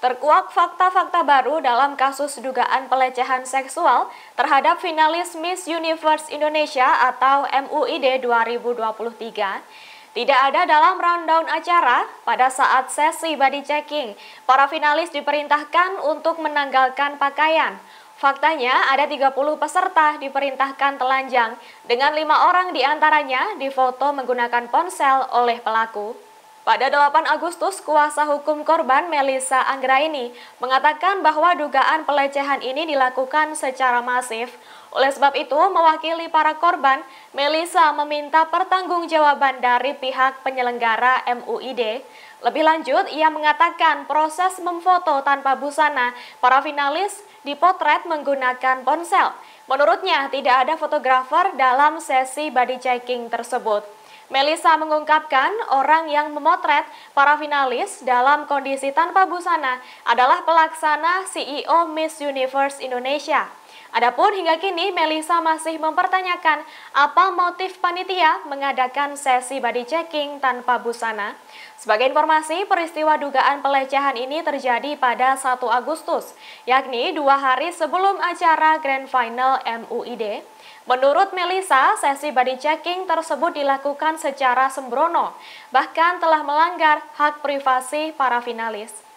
Terkuak fakta-fakta baru dalam kasus dugaan pelecehan seksual terhadap finalis Miss Universe Indonesia atau MUID 2023. Tidak ada dalam rundown acara pada saat sesi body checking. Para finalis diperintahkan untuk menanggalkan pakaian. Faktanya ada 30 peserta diperintahkan telanjang dengan 5 orang diantaranya difoto menggunakan ponsel oleh pelaku. Pada 8 Agustus, kuasa hukum korban Melissa Anggraini mengatakan bahwa dugaan pelecehan ini dilakukan secara masif. Oleh sebab itu, mewakili para korban, Melissa meminta pertanggungjawaban dari pihak penyelenggara MUID. Lebih lanjut, ia mengatakan proses memfoto tanpa busana para finalis dipotret menggunakan ponsel. Menurutnya, tidak ada fotografer dalam sesi body checking tersebut. Melissa mengungkapkan orang yang memotret para finalis dalam kondisi tanpa busana adalah pelaksana CEO Miss Universe Indonesia. Adapun hingga kini Melissa masih mempertanyakan apa motif panitia mengadakan sesi body checking tanpa busana. Sebagai informasi, peristiwa dugaan pelecehan ini terjadi pada 1 Agustus, yakni 2 hari sebelum acara Grand Final MUID. Menurut Melissa, sesi body checking tersebut dilakukan secara sembrono, bahkan telah melanggar hak privasi para finalis.